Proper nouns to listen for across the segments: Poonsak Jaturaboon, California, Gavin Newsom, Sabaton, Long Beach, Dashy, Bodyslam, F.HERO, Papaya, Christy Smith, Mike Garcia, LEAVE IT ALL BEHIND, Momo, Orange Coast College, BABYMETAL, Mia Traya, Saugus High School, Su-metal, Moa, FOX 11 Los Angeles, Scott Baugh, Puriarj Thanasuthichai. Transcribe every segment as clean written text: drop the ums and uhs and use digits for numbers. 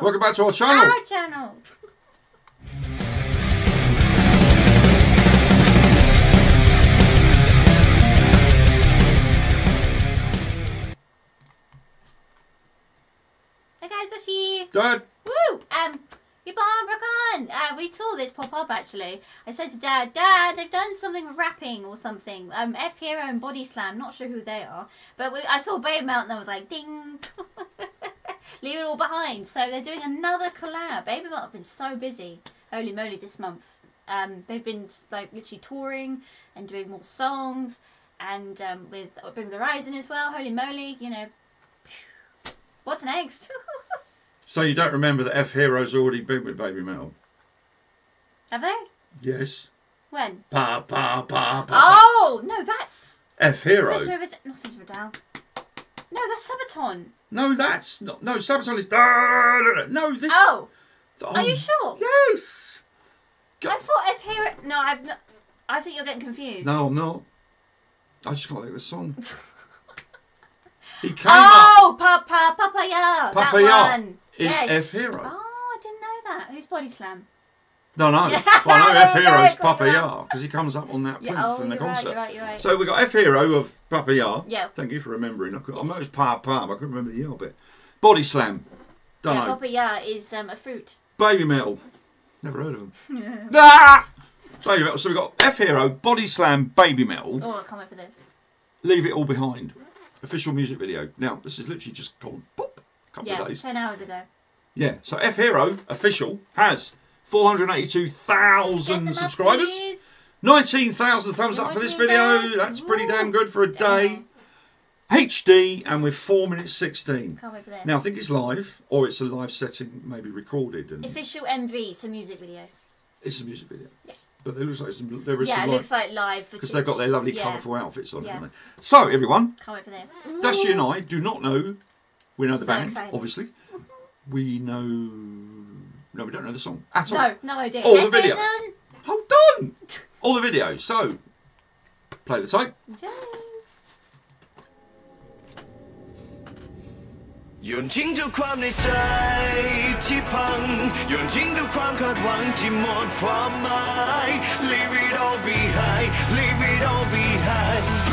you. Welcome back to our channel. Hey guys, Dashy. Dad. Woo. Your barn broke on. We saw this pop up actually. I said to Dad, they've done something with rapping or something. F.HERO and Bodyslam, not sure who they are, but I saw BABYMETAL and I was like, ding. Leave It All Behind. So they're doing another collab. BABYMETAL have been so busy, holy moly, this month. They've been like literally touring and doing more songs, and with Bring the Horizon as well. Holy moly, you know, what's next? So you don't remember that F.HERO's already been with BABYMETAL? Have they? Yes. When? Pa pa pa pa. Oh no, that's F.HERO. Not Sister of a Down. No, that's Sabaton. No, that's not. No, Sabaton is. No, this. Oh. Are you sure? Yes. I thought F.HERO. No, I've not. I think you're getting confused. No, I'm not. I just can't think of the song. He came up. Papaya. Papaya. That one. Is yes. F.HERO. Oh, I didn't know that. Who's Bodyslam? No, no. Yeah. Well, I know F.HERO's Papaya, because he comes up on that plinth in the concert. Right. So we got F.HERO of Papaya. Yeah. Thank you for remembering. I noticed Pa, but I couldn't remember the R bit. Bodyslam. Don't know. Papaya is a fruit. BABYMETAL. Never heard of them. Yeah. Ah! BABYMETAL. So we got F.HERO, Bodyslam, BABYMETAL. Oh, I can't wait for this. Leave It All Behind. Official music video. Now, this is literally just gone. Couple of days. 10 hours ago. Yeah, so F.HERO official has 482,000 subscribers, 19,000 thumbs up for this video. That's pretty damn good for a day. HD, and we're 4:16. Can't wait for this. Now I think it's live, or it's a live setting, maybe recorded. And official MV, so music video. It's a music video. Yes. But it looks like there is some it looks like live, because they've got their lovely colourful outfits on, haven't they? So everyone, can't wait for this. Dashy and I do not know. We know the band, obviously. We know. No, we don't know the song at all. No idea. All the video. Hold on. All the video. So, play the tape. Leave it all behind. Leave it all behind.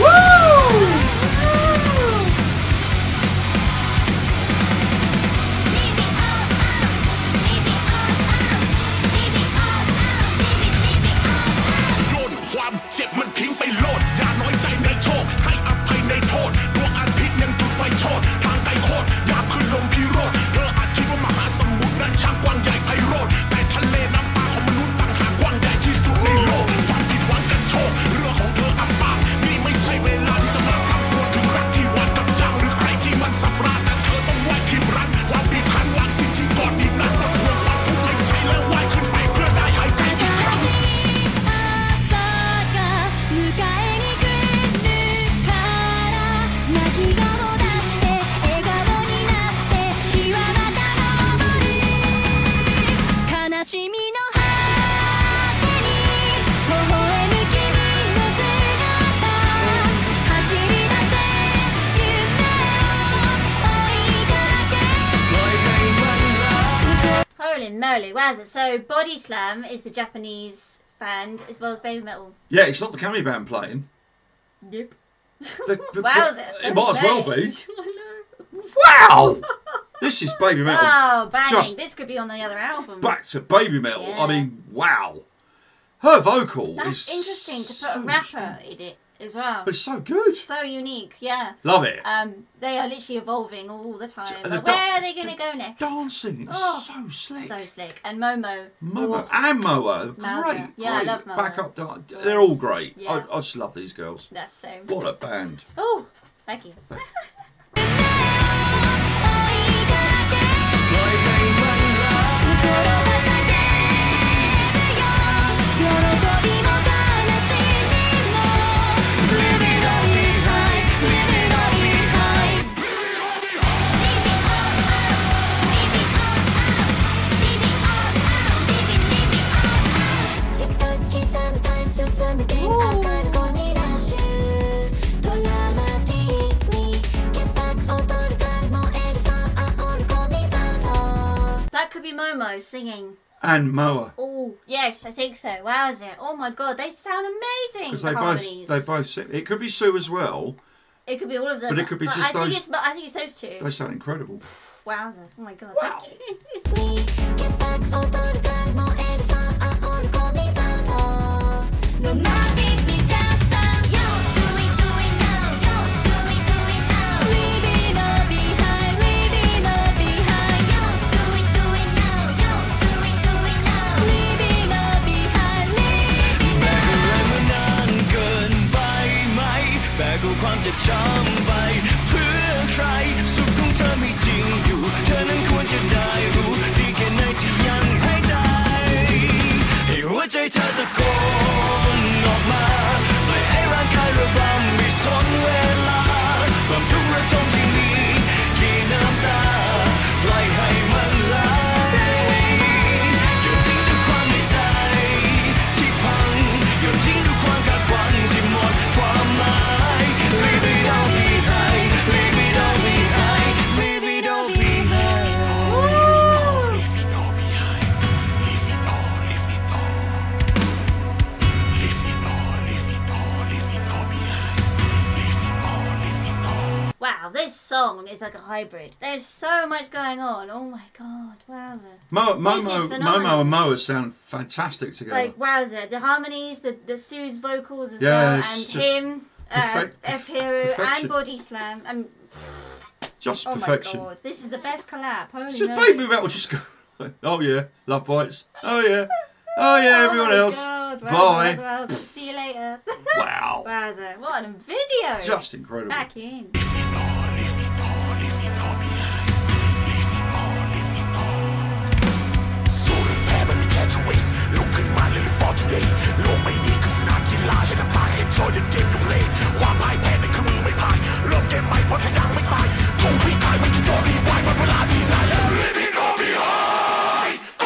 Woo! Wow, so Bodyslam is the Japanese band as well as BABYMETAL. Yeah, it's not the Kami band playing. Nope. It might as well be. Wow! This is BABYMETAL. Oh, banging. This could be on the other album. Back to BABYMETAL. Yeah. I mean, wow. Her vocal is interesting to put a rapper in it as well. But it's so good. So unique, yeah. Love it. They are literally evolving all the time. Like, where are they going to go next? Dancing is so slick. So slick. And Momo. And Moa. Great. Yeah, I love Moa. Backup dance. They're all great. Yeah. I just love these girls. That's so. What a band. Oh, thank you. Momo singing. And Moa. Oh, yes, I think so. Wowza. Oh, my God. They sound amazing. Because they both sing. It could be Sue as well. It could be all of them. But it could be just those. I think it's those two. They sound incredible. Wowza. Oh, my God. Wow. Thank you. This song is like a hybrid. There's so much going on. Oh my God, wowza. Momo and Moa sound fantastic together. Like wowza, the harmonies, the Sue's vocals as well, and him, F.HERO and Bodyslam. And just perfection. Oh my God, this is the best collab. Holy just no. BABYMETAL just go, oh yeah, love bites. Oh yeah. Oh yeah, everyone else. God. Bye. Well, see you later. Wow. Wowza, what a video. Just incredible. Back in. Today, look my knees, not get large in a pie. Enjoy the game you play. Why my panic, come on, my pie. Look at my pocket, I'm my pie. Don't be tired, make it all be white, but will I be lying? Leave it all behind. Go!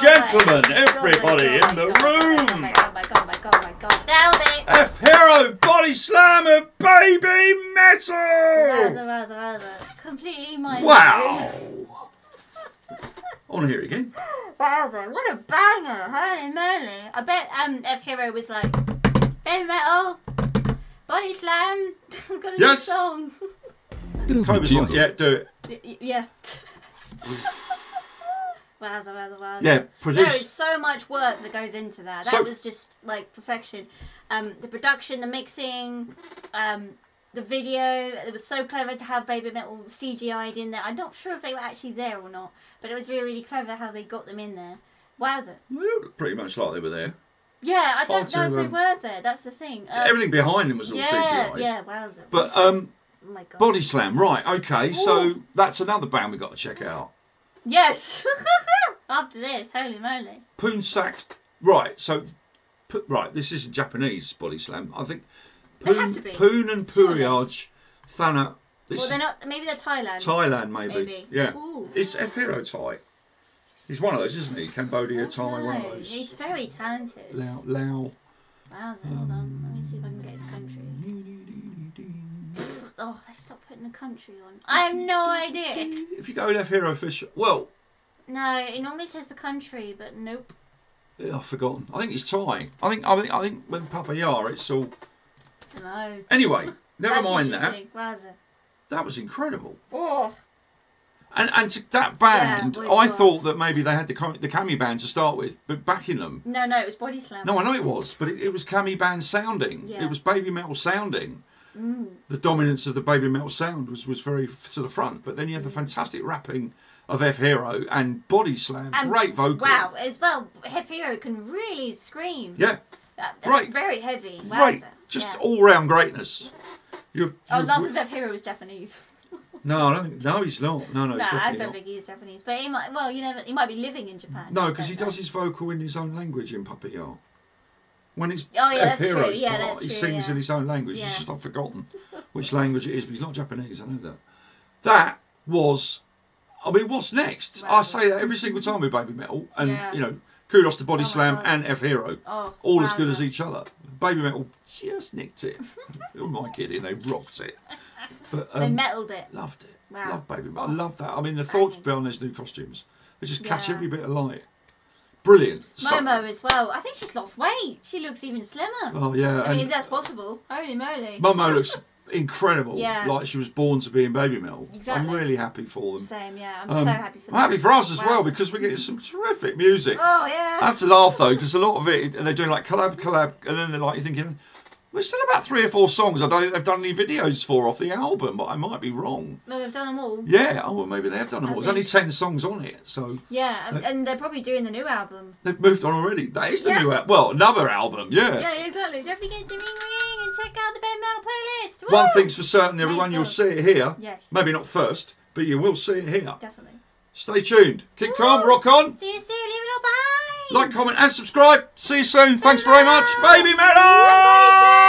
Gentlemen, everybody in the room. F.HERO, Bodyslam, and BABYMETAL. Completely mind. Wow. I want to hear it again. Wowza, what a banger! Holy moly! I bet F.HERO was like BABYMETAL, Bodyslam. I've got a new song. Not yet. Do it. Yeah. Wowza, wowza, wowza. Yeah, produced. There is so much work that goes into that. That was just like perfection. The production, the mixing, the video. It was so clever to have BABYMETAL CGI'd in there. I'm not sure if they were actually there or not, but it was really, really clever how they got them in there. Wowza. Pretty much like they were there. Yeah, I don't know if they were there. That's the thing. Everything behind them was all CGI'd. Yeah, wowza. But oh my God. Bodyslam, right? Okay, so that's another band we got to check out. Yes. After this, holy moly. Poonsak. Right, so right, this isn't Japanese Bodyslam. I think Poon, have to be. Poon and Puriage, Thana. This well, they're not. Maybe they're Thailand. Thailand, maybe. Yeah. Ooh. It's F.HERO Thai. He's one of those, isn't he? Cambodia Thai, one of those. He's very talented. Lao. Wow, hold on. Let me see if I can get his country. Oh, they've stopped putting the country on. I have no idea. If you go F.HERO official, well. No, it normally says the country, but nope. Yeah, I've forgotten. I think it's Thai. I think when Papaya, it's all. I don't know. Anyway, never mind that. Wowza. That was incredible. Oh. And to that band, yeah, I thought that maybe they had the cami band to start with, but backing them. No, no, it was Bodyslam. No, I know it was, but it was cami band sounding. Yeah. It was BABYMETAL sounding. Mm. The dominance of the BABYMETAL sound was very to the front. But then you have the fantastic rapping of F.HERO and Bodyslam. Great vocal. Wow, as well, F.HERO can really scream. Yeah. That's right. Very heavy. Wow, right. Just all-round greatness. Our love of F.HERO is Japanese. No, I don't think, no, he's not. No, no, he's definitely I don't think he's Japanese. But he might, well, you know, he might be living in Japan. No, because he does his vocal in his own language in Papaya. When it's F.HERO's part, he sings in his own language. Yeah. It's just I've forgotten which language it is, but he's not Japanese, I know that. That was, I mean, what's next? Wow. I say that every single time with BABYMETAL, and, you know, kudos to Bodyslam and F.HERO. Oh, all as good as each other. BABYMETAL just nicked it. Who am I kidding? They rocked it. But, they metalled it. Loved it. Wow. Loved BABYMETAL. I love that. I mean, the thoughts behind those new costumes. They just catch every bit of light. Brilliant. Momo as well. I think she's lost weight. She looks even slimmer. Oh, yeah. I mean, if that's possible. Holy moly. Momo looks incredible. Yeah. Like she was born to be in BABYMETAL. Exactly. I'm really happy for them. Same, yeah. I'm so happy for them. I'm happy for us as well because we're getting some terrific music. Oh, yeah. I have to laugh, though, because a lot of it, and they're doing like collab, and then they're like, you're thinking... We've still about 3 or 4 songs I don't think they've done any videos for off the album, but I might be wrong. No, they've done them all. Yeah, oh, well, maybe they have done them all. There's only 10 songs on it, so... Yeah, and they're probably doing the new album. They've moved on already. That is the new album. Well, another album, Yeah, exactly. Don't forget to ring and check out the BABYMETAL playlist. Woo! One thing's for certain, everyone, you'll see it here. Yes. Maybe not first, but you will see it here. Definitely. Stay tuned. Keep calm, rock on. See you soon. Leave it all behind. Like, comment and subscribe. See you soon. Thanks very much. BABYMETAL!